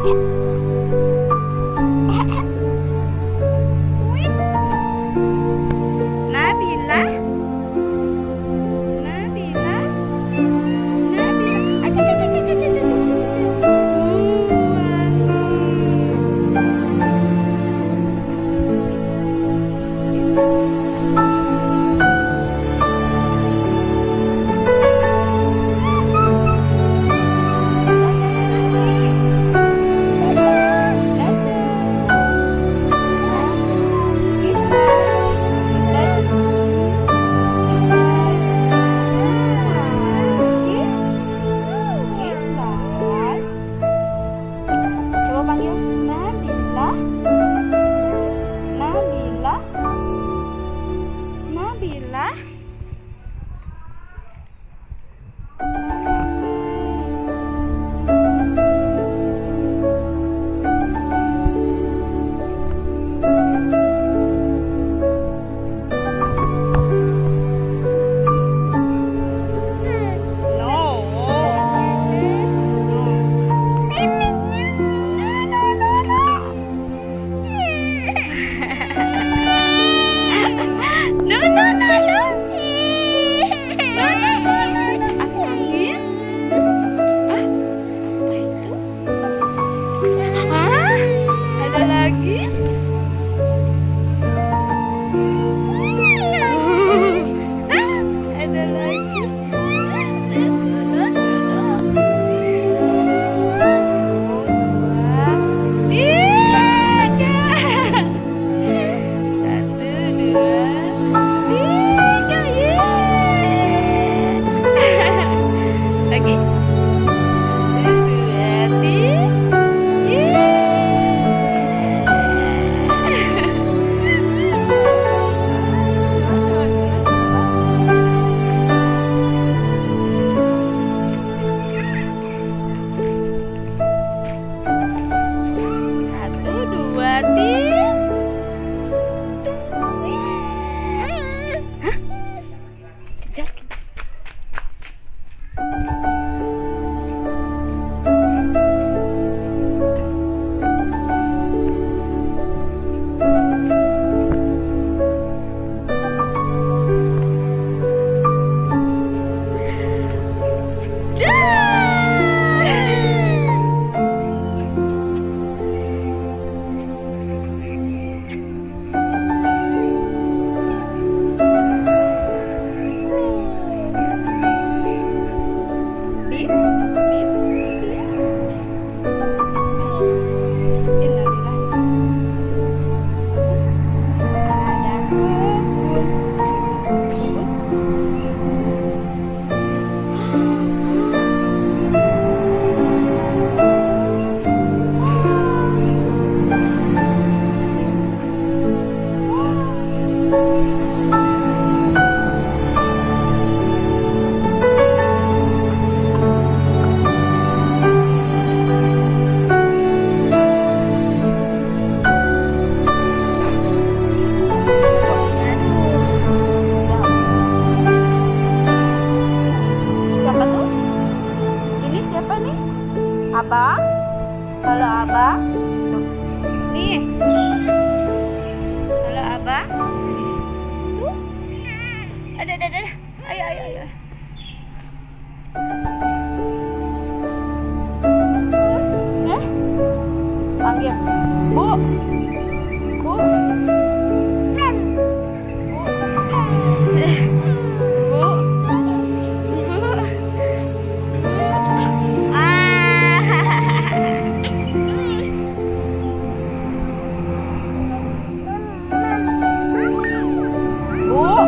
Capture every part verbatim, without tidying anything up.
Bu,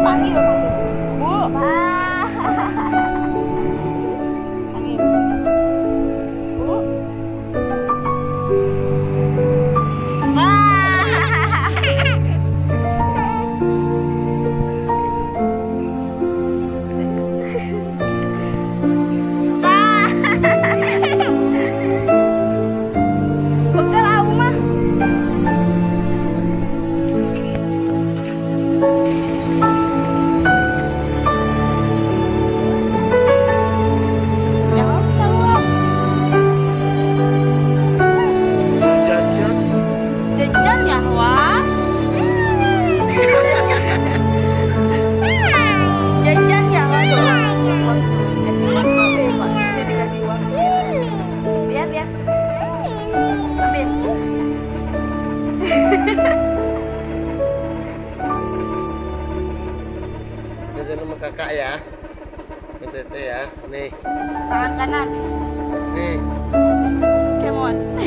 panggil Bu. Bu.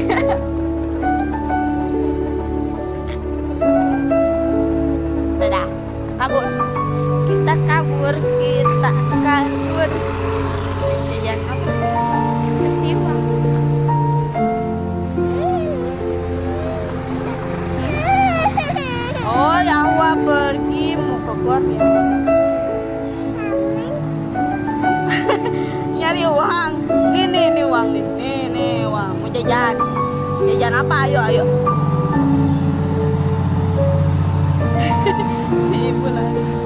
Sudah, kabur. Kita kabur, kita kabur. Jangan kabur. Kita siwak. Oh, Yawa pergi mau ke gua. Nyari uang. Ini nih uang nih. Nih nih uang. Mau jajan. Jajan apa? Ayo ayo. Si ibu lagi.